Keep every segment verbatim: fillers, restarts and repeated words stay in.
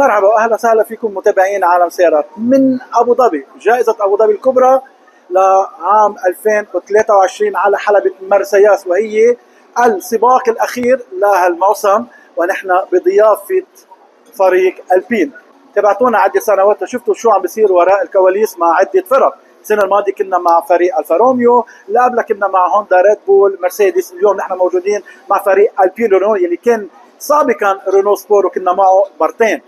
مرحبا واهلا وسهلا فيكم متابعين عالم سيارات من ابو ظبي. جائزه ابو ظبي الكبرى لعام ألفين وثلاثة وعشرين على حلبة مرسياس، وهي السباق الاخير لهالموسم، ونحن بضيافه فريق البين. تابعتونا عده سنوات وشفتوا شو عم بيصير وراء الكواليس مع عده فرق. السنه الماضيه كنا مع فريق الفا روميو، اللي قبلها كنا مع هوندا ريد بول مرسيدس، اليوم نحن موجودين مع فريق البين رينو اللي كان سابقا رينو سبور وكنا معه مرتين.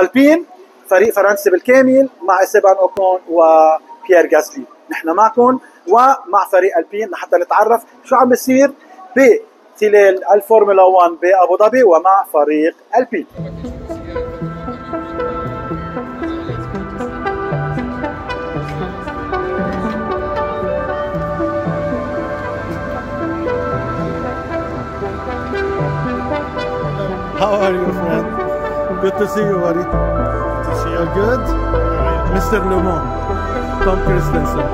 البين فريق فرنسي بالكامل مع استيبان اوكون وبيير جاسلي. نحن معكم ومع فريق البين لحتى نتعرف شو عم بيصير بخلال الفورمولا واحد بابو ظبي ومع فريق البين. How are you, friend? Good to see you, buddy. Good to see you. You're good? Yeah. Mister Le Mans, Tom Christensen.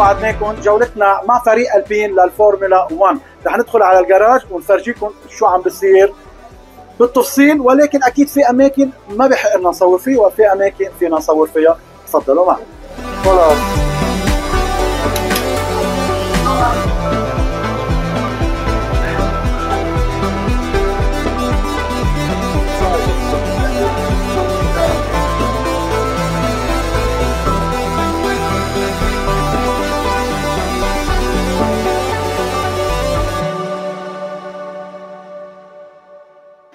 وعدناكم جولتنا مع فريق البين للفورمولا واحد. رح ندخل على الجراج ونفرجيكم شو عم بيصير بالتفصيل، ولكن اكيد في اماكن ما بحقنا نصور فيه وفي اماكن فينا نصور فيها. تفضلوا معنا. خلاص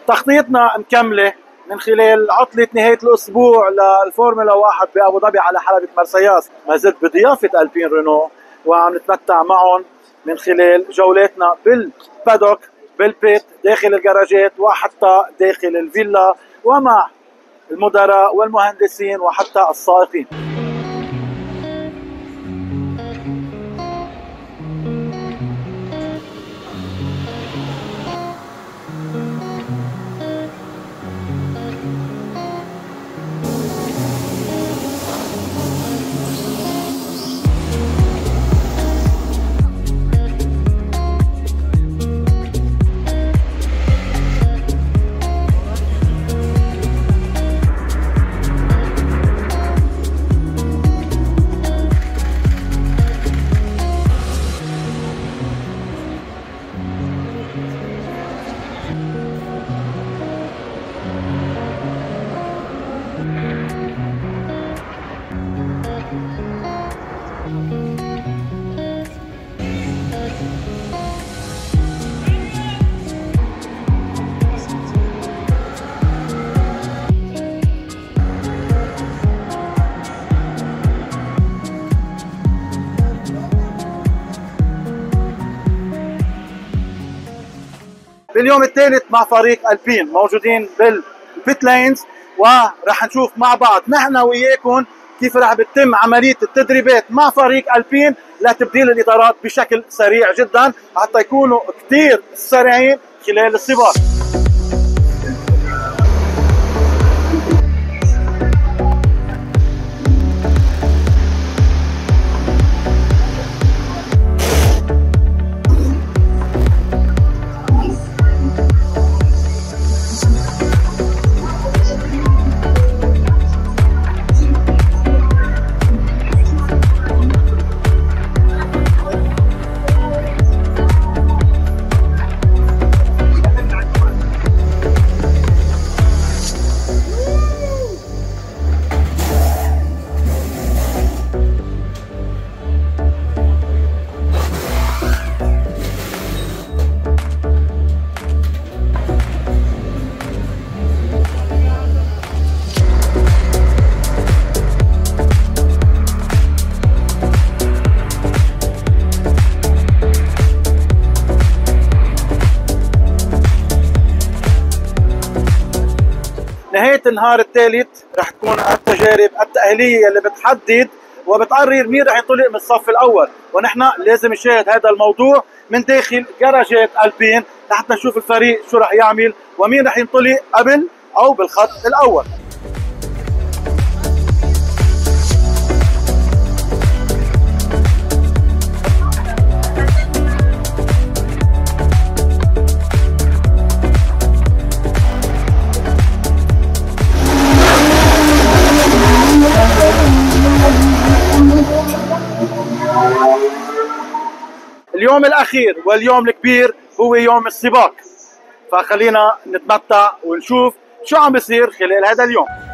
تخطيطنا مكمله من خلال عطله نهايه الاسبوع للفورمولا واحد بابو ظبي على حلبة مرسياس. ما زلت بضيافه البين رينو وعم نتمتع معهم من خلال جولاتنا بالبادوك، بالبيت، داخل الجراجات وحتى داخل الفيلا، ومع المدراء والمهندسين وحتى السائقين. باليوم الثالث مع فريق البين موجودين بالبيت لاينز، ورح نشوف مع بعض نحن وياكم كيف رح بتتم عمليه التدريبات مع فريق البين لتبديل الإطارات بشكل سريع جدا حتى يكونوا كثير سريعين خلال السباق. نهاية النهار الثالث رح تكون التجارب التأهيلية اللي بتحدد وبتقرر مين رح ينطلق من الصف الأول، ونحن لازم نشاهد هذا الموضوع من داخل جراجات ألبين لحتى نشوف الفريق شو رح يعمل ومين رح ينطلق قبل أو بالخط الأول. اليوم الأخير واليوم الكبير هو يوم السباق، فخلينا نتمتع ونشوف شو عم بيصير خلال هذا اليوم.